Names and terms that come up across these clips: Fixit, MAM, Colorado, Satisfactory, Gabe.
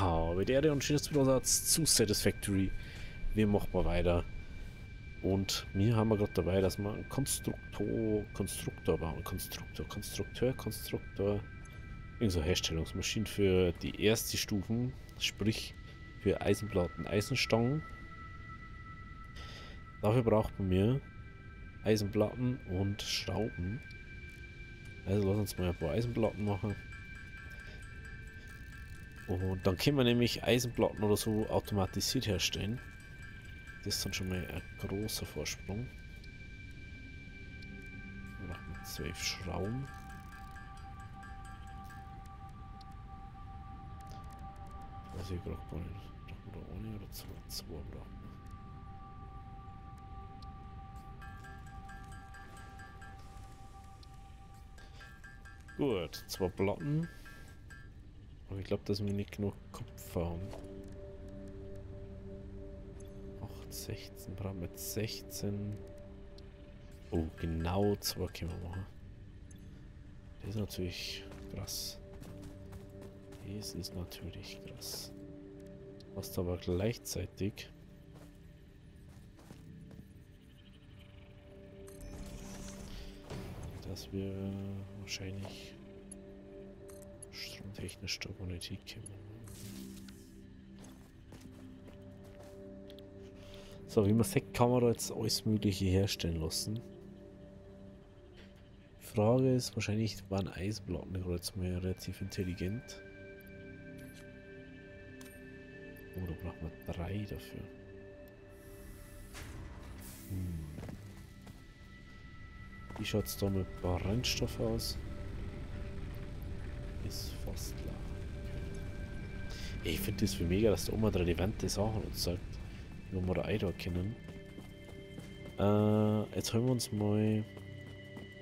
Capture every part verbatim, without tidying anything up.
Hau mit Erde und schönes Zusatz zu Satisfactory. Wir machen mal weiter. Und wir haben wir gerade dabei, dass wir einen Konstruktor, Konstruktor bauen. Konstruktor, Konstrukteur, Konstruktor. Irgend so eine Herstellungsmaschine für die erste Stufen, sprich für Eisenplatten, Eisenstangen. Dafür braucht man mir Eisenplatten und Schrauben. Also lass uns mal ein paar Eisenplatten machen. Und dann können wir nämlich Eisenplatten oder so automatisiert herstellen. Das ist dann schon mal ein großer Vorsprung. Wir machen zwölf Schrauben. Also ich brauche gar nicht. Brauchen wir da eine oder zwei? Zwei brauchen wir. Gut, zwei Platten. Aber ich glaube, dass wir nicht genug Kupfer haben. acht, sechzehn, brauchen wir jetzt sechzehn. Oh, genau zwei können wir machen. Das ist natürlich krass. Das ist natürlich krass. Was aber gleichzeitig. Dass wir wahrscheinlich stromtechnisch da gar nicht hinkommen. So, wie man sieht, kann man da jetzt alles Mögliche herstellen lassen. Die Frage ist wahrscheinlich, waren Eisenplatten gerade jetzt mal relativ intelligent? Oh, da braucht man drei dafür. Hm. Wie schaut es da mit Brennstoff aus? Ist fast klar. Ich finde das für mega, dass da immer relevante Sachen uns sagt, wie wir da einkennen. Äh, jetzt holen wir uns mal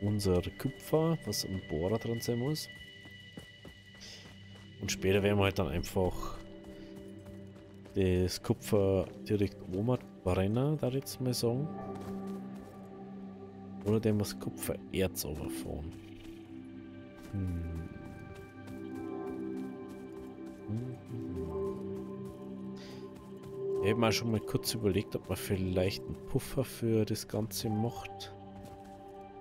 unser Kupfer, was im Bohrer dran sein muss. Und später werden wir halt dann einfach das Kupfer direkt oben brennen, da jetzt mal sagen. Oder der muss Kupfererz überfahren. Hm. Ich habe mal schon mal kurz überlegt, ob man vielleicht einen Puffer für das Ganze macht.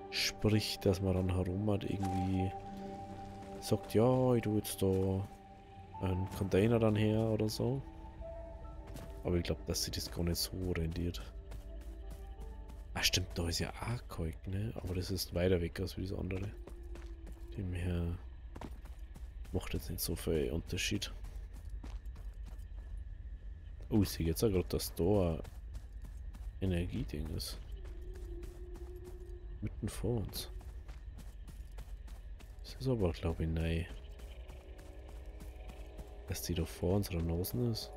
Sprich, dass man dann herum hat, irgendwie sagt, ja, ich tue jetzt da einen Container dann her oder so. Aber ich glaube, dass sich das gar nicht so rendiert. Ah stimmt, da ist ja auch Kalk, ne? Aber das ist weiter weg als wie das andere. Demher macht jetzt nicht so viel Unterschied. Oh, ich sehe jetzt auch gerade, dass da ein Energieding ist. Mitten vor uns. Das ist aber, glaube ich, neu. Dass die da vor unserer Nase ist.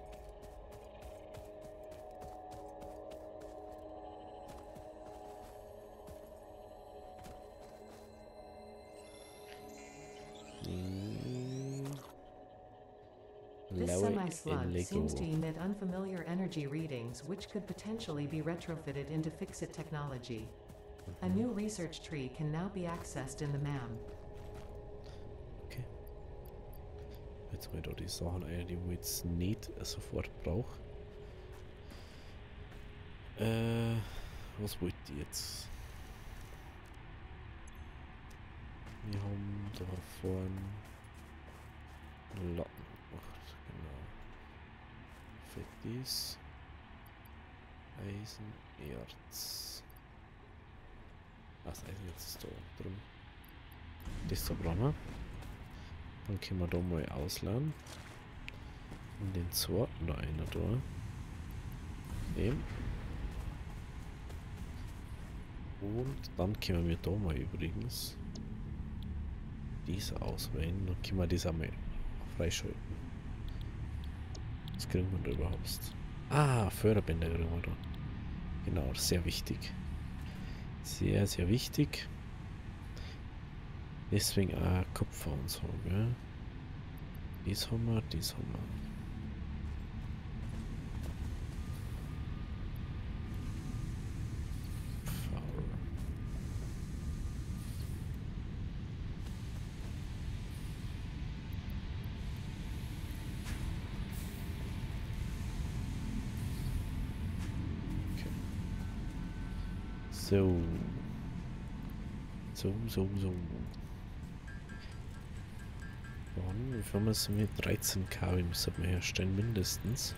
This semi-slug seems to emit unfamiliar energy readings which could potentially be retrofitted into Fixit technology. A new research tree can now be accessed in the M A M. Okay. Jetzt mal da die Sachen ein, die wir jetzt nicht sofort brauchen. Äh, was wollt ihr jetzt? Wir haben da vorne Lappen gemacht, genau. Für dies Eisenerz. Das Eisenerz ist da oben drin. Das da brauchen wir. Dann können wir da mal ausladen. Und den zweiten da einer da. Nehmen. Und dann können wir da mal übrigens diese auswählen, dann können wir das einmal freischalten. Was kriegen wir da überhaupt? Ah, Förderbänder kriegen wir da. Genau, sehr wichtig. Sehr, sehr wichtig. Deswegen auch Kupfer und so, gell? Dies haben wir, dies haben wir. So. So, so, so. Wie viel müssen wir? dreizehn K W müssen wir herstellen, mindestens.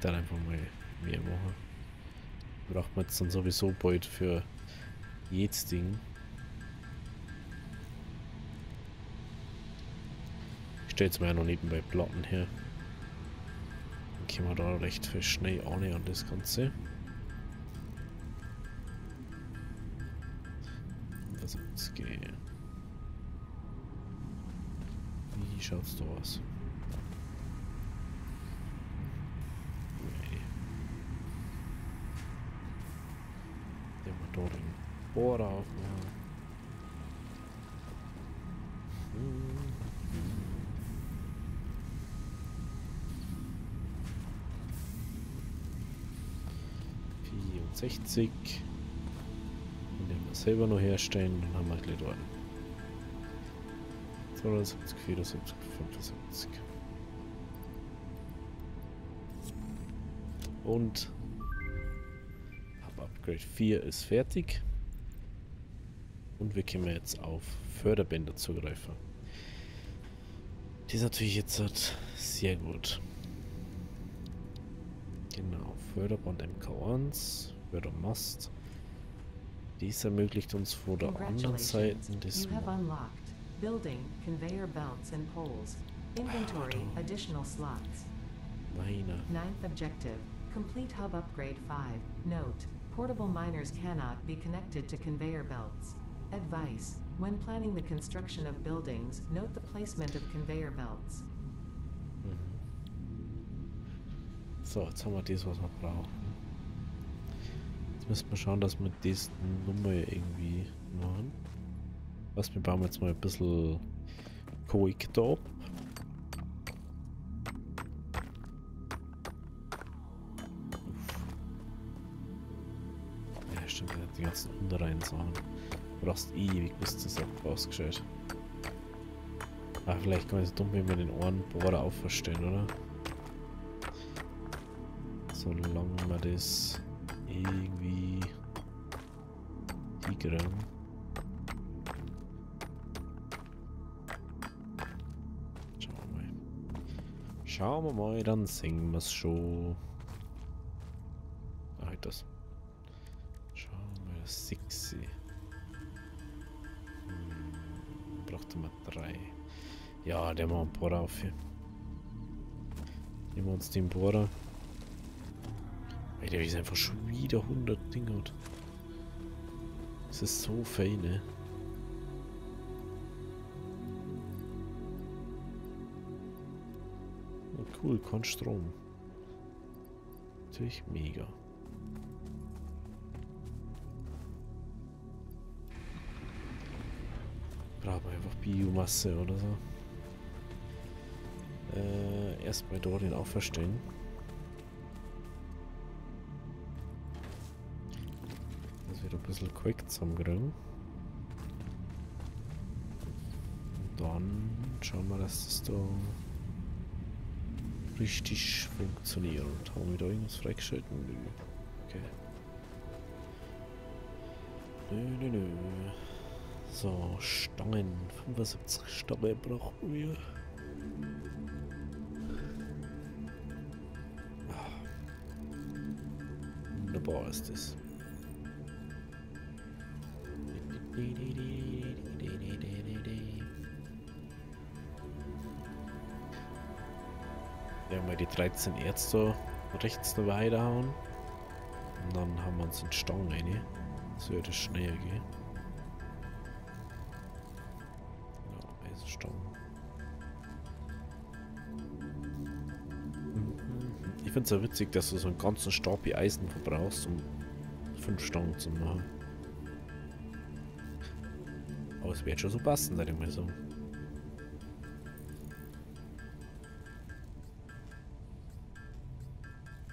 Dann einfach mal mehr machen. Braucht man jetzt dann sowieso bald für jedes Ding. Ich stelle jetzt mal ja noch nebenbei Platten her. Dann können wir da recht viel schnell ohne an das Ganze. Was soll's gehen? Wie schaut's da aus? Den Bohrer aufmachen. vierundsechzig. Und den wir selber noch herstellen, dann haben wir gleich dort. zweiundsiebzig, vierundsiebzig, fünfundsiebzig. Und Upgrade vier ist fertig und wir können jetzt auf Förderbänder zugreifen. Die ist natürlich jetzt halt sehr gut. Genau, Förderband M K eins, Fördermast. Dies ermöglicht uns von der anderen Seite das Building, Conveyor Belts and Poles, Inventory, Additional Slots. Meine. Ninth Objective, Complete Hub Upgrade five, Note. Portable miners cannot be connected to conveyor belts. Advice: when planning the construction of buildings, note the placement of conveyor belts. Mhm. So, jetzt haben wir das, was wir brauchen. Jetzt müssen wir schauen, dass wir diese Nummer irgendwie machen. Was, wir bauen jetzt mal ein bisschen Quick Top. Die ganzen unteren Sachen. Du brauchst ewig, bis das rausgestellt. Ah, vielleicht kann man es dumm, wenn wir den Ohrenbohrer aufverstellen, oder? Solange wir das irgendwie hinkriegen. Schauen wir mal. Schauen wir mal, dann singen wir es schon. Ah, halt das. Sexy. Hm, brauchte man drei. Ja, der macht einen Bohrer auf hier. Nehmen wir uns den Bohrer. Ey, der ist einfach schon wieder hundert Dinger. Das ist so fein, ne? Oh, cool, kein Strom. Natürlich mega. Aber einfach Biomasse oder so. Äh, erstmal dort den auferstellen. Das wird ein bisschen quick zum Grillen. Und dann schauen wir, dass das da richtig funktioniert. Haben wir da irgendwas freigeschaltet? Nö. Okay. Nö, nö, nö. So, Stangen. fünfundsiebzig Stangen brauchen wir. Ah. Wunderbar ist das. Ja, mal die dreizehn Ärzte rechts noch weiterhauen. Und dann haben wir uns in Stangen rein. So wird es schneller gehen. Ich finde es ja witzig, dass du so einen ganzen Stapel Eisen verbrauchst, um fünf Stangen zu machen. Aber es wird schon so passen, sag ich mal so.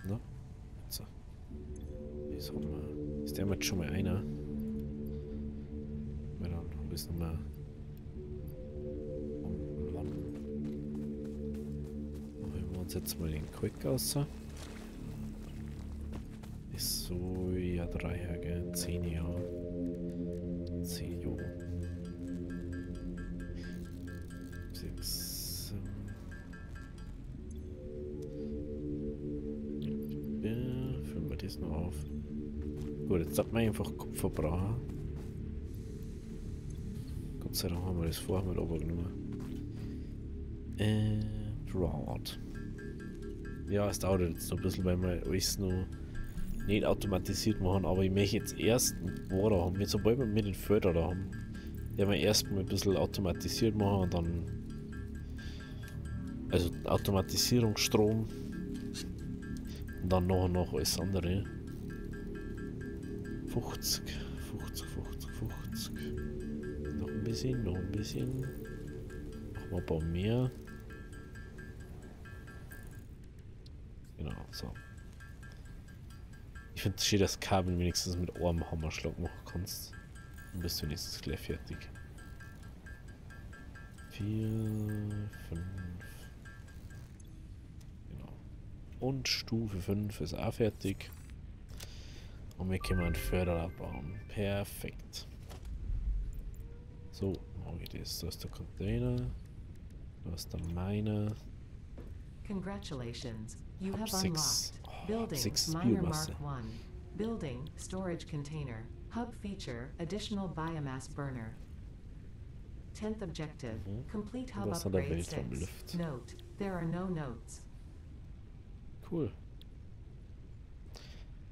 Na? So. Jetzt haben wir. Ist der jetzt schon mal einer? Weil dann haben wir es nochmal. Jetzt mal den Quick aus. Ist so, ja, drei, gell? zehn, ja. zehn, jo. sechs. Ja, füllen wir das noch auf. Gut, jetzt sagt man einfach Kupferbraucher. Gott sei Dank haben wir das vorher mal runtergenommen. Äh, Rod. Ja, es dauert jetzt noch ein bisschen, weil wir alles noch nicht automatisiert machen, aber ich möchte jetzt erst einen Bohrer haben. Jetzt, sobald wir mit den Förderer haben, werden wir erstmal ein bisschen automatisiert machen und dann. Also Automatisierungsstrom und dann noch und noch alles andere. fünfzig, fünfzig, fünfzig, fünfzig. Noch ein bisschen, noch ein bisschen. Machen wir ein paar mehr. Genau, so. Ich finde es schön, dass Kabel wenigstens mit einem Hammerschlag machen kannst. Dann bist du nächstes gleich fertig. vier, fünf. Genau. Und Stufe fünf ist auch fertig. Und wir können einen Förderer bauen. Perfekt. So, wo geht es? Da ist der Container. Da ist der Miner. Congratulations. You have unlocked building miner mark one, building storage container, hub feature, additional biomass burner. Tenth objective, complete hub upgrade six. Note, there are no notes. Cool.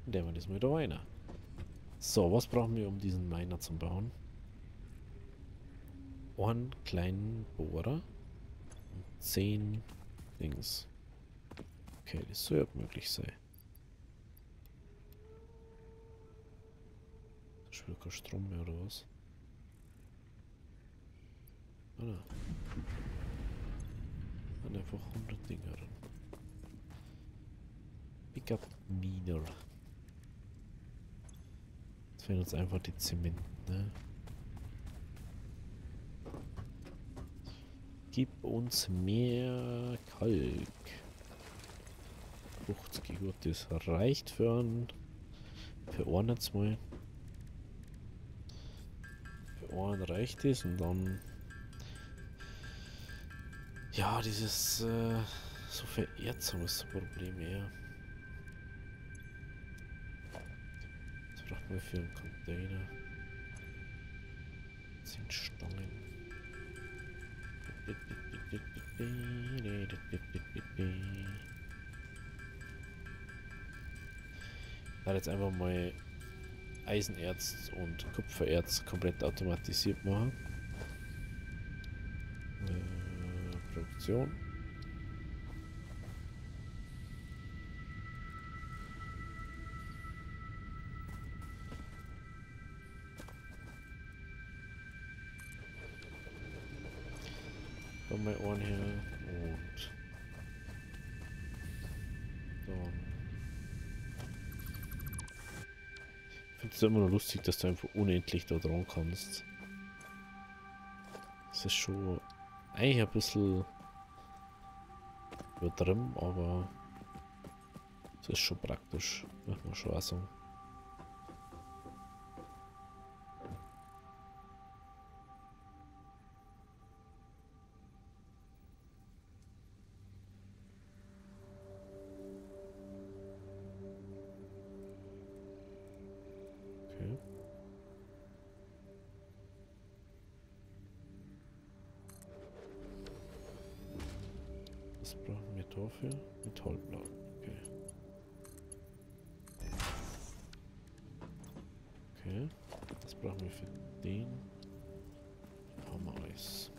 Nehmen wir das mit rein. So, was brauchen wir, um diesen Miner zu bauen? Einen kleinen Bohrer und zehn Dings. Okay, das soll ja möglich sein. Da ist wieder kein Strom mehr oder was? Ah, nein. Dann einfach hundert Dinger rein. Pick up Miner. Jetzt fehlen uns einfach die Zement, ne? Gib uns mehr Kalk. fünfzig, gut, das reicht für einen. Für einen jetzt mal. Für einen reicht es und dann. Ja, dieses. Äh, so viel Erzung ist ein Problem eher. Das braucht man für einen Container. Das sind Stangen. Da jetzt einfach mal Eisenerz und Kupfererz komplett automatisiert machen. Äh, Produktion. Dann mal Ohren her und dann. Es ist immer noch lustig, dass du einfach unendlich da dran kannst. Das ist schon eigentlich ein bisschen übertrieben, aber es ist schon praktisch, muss man schon auch sagen. Was brauchen wir dafür? Metallblatt. Okay. Okay. Das brauchen wir für den. Da haben wir alles.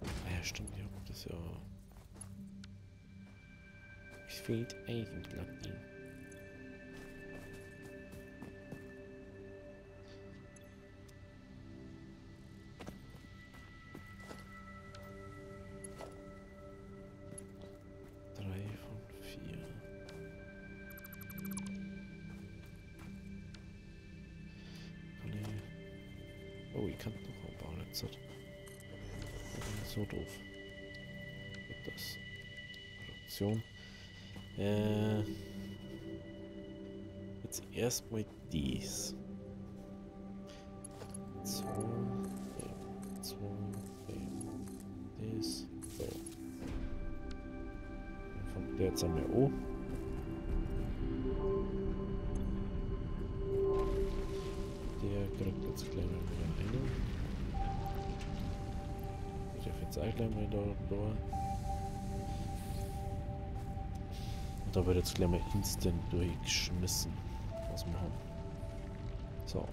Ah ja, stimmt, ja, das ist ja. Es fehlt eigentlich noch ihn. drei von vier. Oh, ich kann noch aufbauen jetzt. Das ist so doof. Das. Produktion. Äh. Jetzt erstmal dies. So. So. Das. So. Dann kommt der jetzt an der O. Kriegt jetzt gleich mal wieder einen. Ich darf jetzt auch gleich mal da rüber. Und da wird jetzt gleich mal instant durchgeschmissen, was wir haben. So,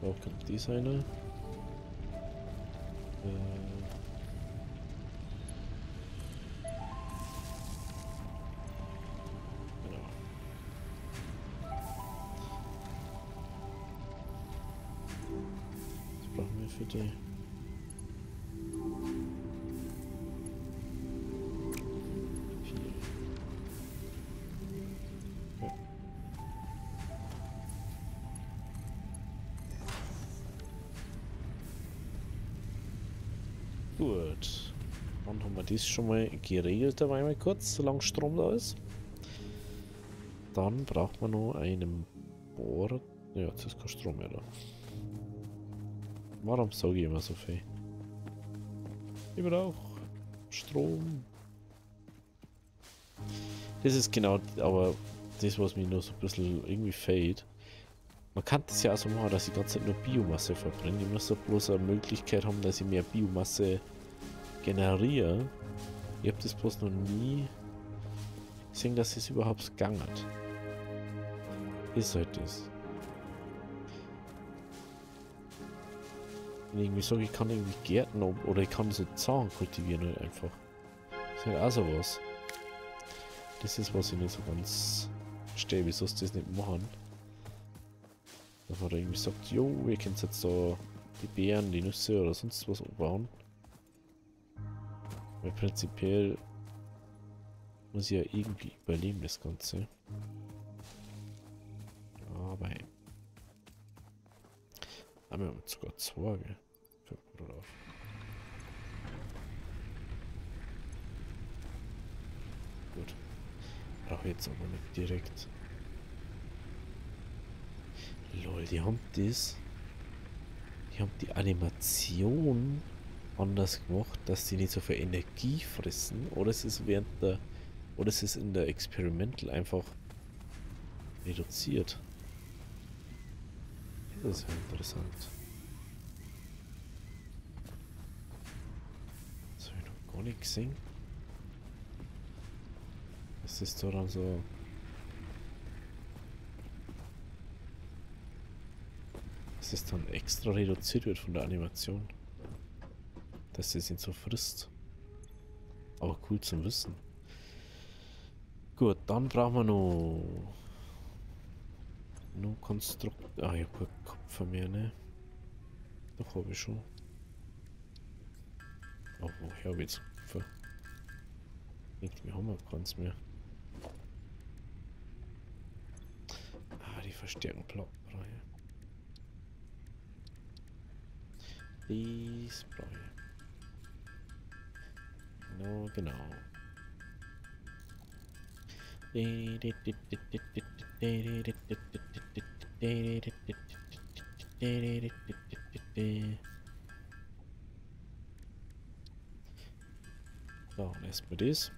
da kommt dies eine. Äh, Für die ja. Gut, dann haben wir das schon mal geregelt, da war mal kurz, solange Strom da ist. Dann braucht man noch einen Bohrer. Ja, jetzt ist kein Strom mehr da. Warum sage ich immer so viel? Ich brauche Strom. Das ist genau aber das, was mich nur so ein bisschen irgendwie fehlt. Man kann das ja auch so machen, dass ich die ganze Zeit nur Biomasse verbrenne. Ich muss doch bloß eine Möglichkeit haben, dass ich mehr Biomasse generiere. Ich habe das bloß noch nie gesehen, dass es überhaupt gegangen hat. Ist halt das. Wenn ich irgendwie sage, ich kann irgendwie Gärten oder ich kann so Zaun kultivieren halt einfach. Das ist halt auch sowas. Das ist, was ich nicht so ganz verstehe, wieso sie das nicht machen. Dass man da irgendwie sagt, jo, ihr könnt jetzt so die Beeren, die Nüsse oder sonst was anbauen. Weil prinzipiell muss ich ja irgendwie überleben, das Ganze. Aber ah, wir haben sogar zwei, gell? Fällt mir drauf. Gut. Brauche ich jetzt aber nicht direkt. Lol, die haben das. Die haben die Animation anders gemacht, dass die nicht so viel Energie fressen. Oder es ist während der. Oder es ist in der Experimental einfach reduziert. Das ist ja interessant. Das habe ich noch gar nicht gesehen. Das ist da dann so. Dass das dann extra reduziert wird von der Animation. Dass das ihn so frisst. Aber cool zum Wissen. Gut, dann brauchen wir noch. Nur Konstrukt. Ah, ich hab keinen Kopf mehr, ne? Doch, habe ich schon. Oh, woher habe ich jetzt Kopf? Denkt, wir haben ja keins mehr. Ah, die verstärken Plattenreihe. Dies brauche ich. Genau, genau. So, und erstmal das.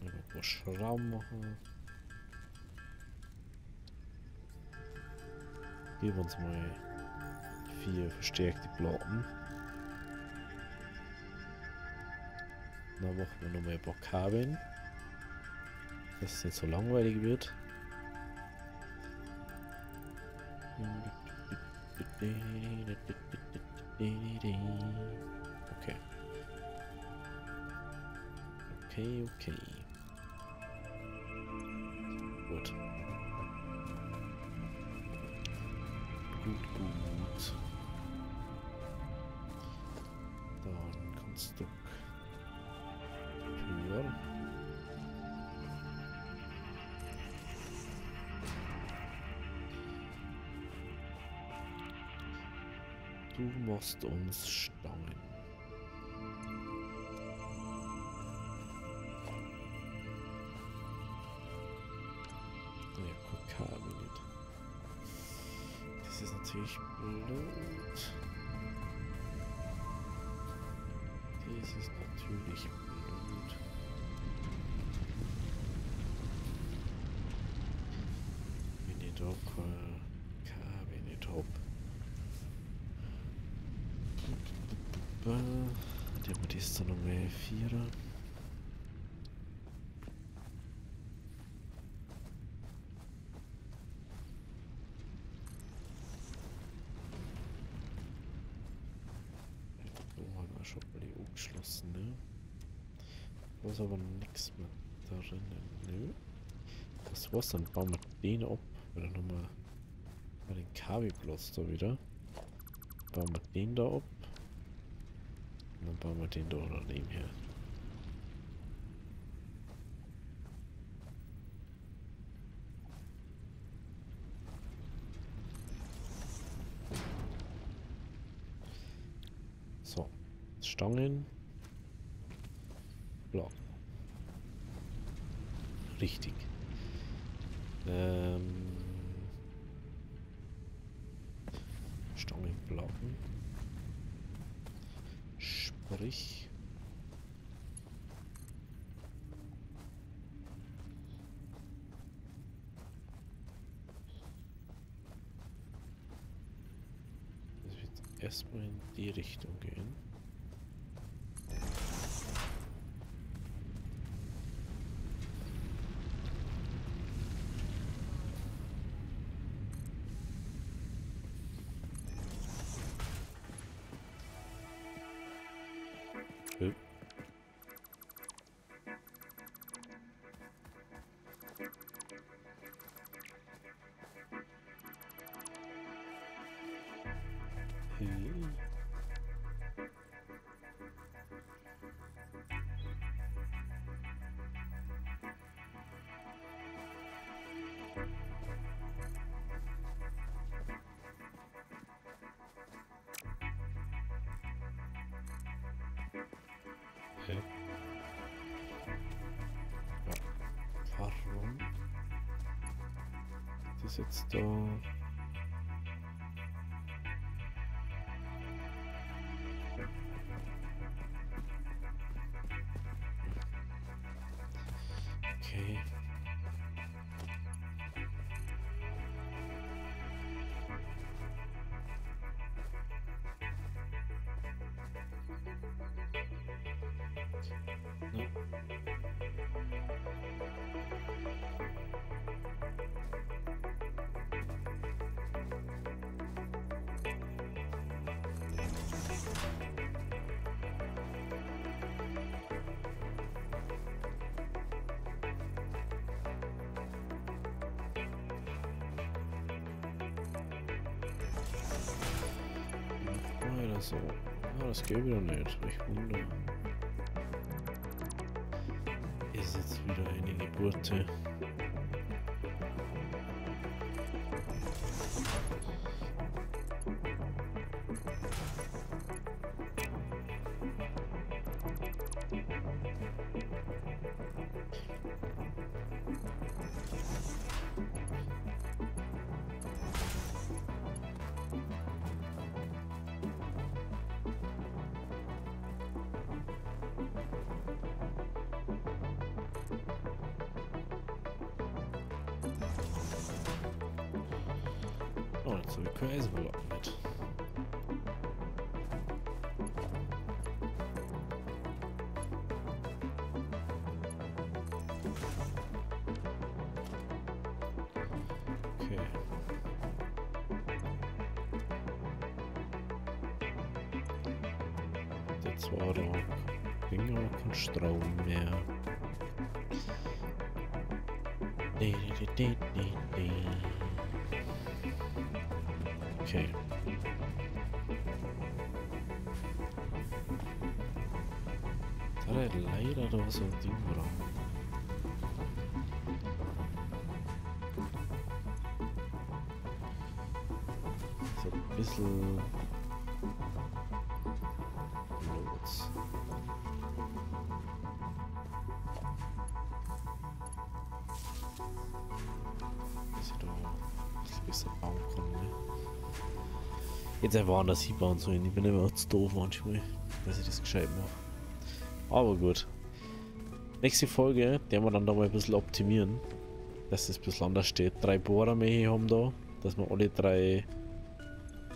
Mal ein paar Schrauben machen. Geben uns mal vier verstärkte Platten. Dann machen wir nochmal ein paar Kabeln, dass es nicht so langweilig wird. Okay. Okay, okay. Gut. Gut, gut. Dann kannst du. Du machst uns Stangen. Ja, Kokal nicht. Das ist natürlich blöd. Das ist natürlich blöd. Minitop, Minitop. Andiamo di sto nome Fiera. Oh, haben wir schon mal die Uhr geschlossen, ne? Da ist aber nichts mehr darin, ne? Das war's, dann bauen wir den ab. Oder nochmal bei den Kabelplatz da wieder. Bauen wir den da ab. Und dann bauen wir den da oder den hier. So, Stangen. Block. Richtig. Ähm. Stangen blocken. Sprich. Das wird erstmal in die Richtung gehen. Okay. Ja, warum? Das ist jetzt da. Okay. So. Ah, das geht wieder nicht. Ich wundere. Ist jetzt wieder eine Geburt. So, wir können Eisenblock mit. Okay. Jetzt war da Dinge und kein Strom mehr. Nee, nee, nee, nee, nee. Okay. Da hat er leider doch so ein Ding drauf. So ein bisschen dass ich da das besser bauen kann. Ne? Jetzt einfach anders hinbauen sollen. Ich bin immer zu doof manchmal, dass ich das gescheit mache. Aber gut. Nächste Folge, die werden wir dann da mal ein bisschen optimieren, dass das ein bisschen anders steht. Drei Bohrer mehr hier haben da, dass wir alle drei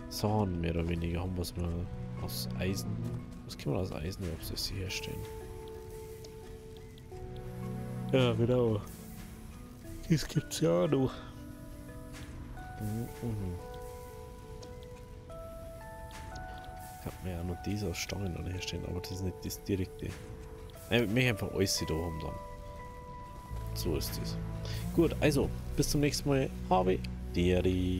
Sachen mehr oder weniger haben, was wir aus Eisen, was können wir aus Eisen, ob sie das herstellen. Ja, genau. Das gibt's ja auch noch. Mhm. Ich hab mir ja noch diese aus Stangen an herstellen, aber das ist nicht das direkte. Ich möchte einfach alles da haben dann. So ist es. Gut, also bis zum nächsten Mal. Habe Deri.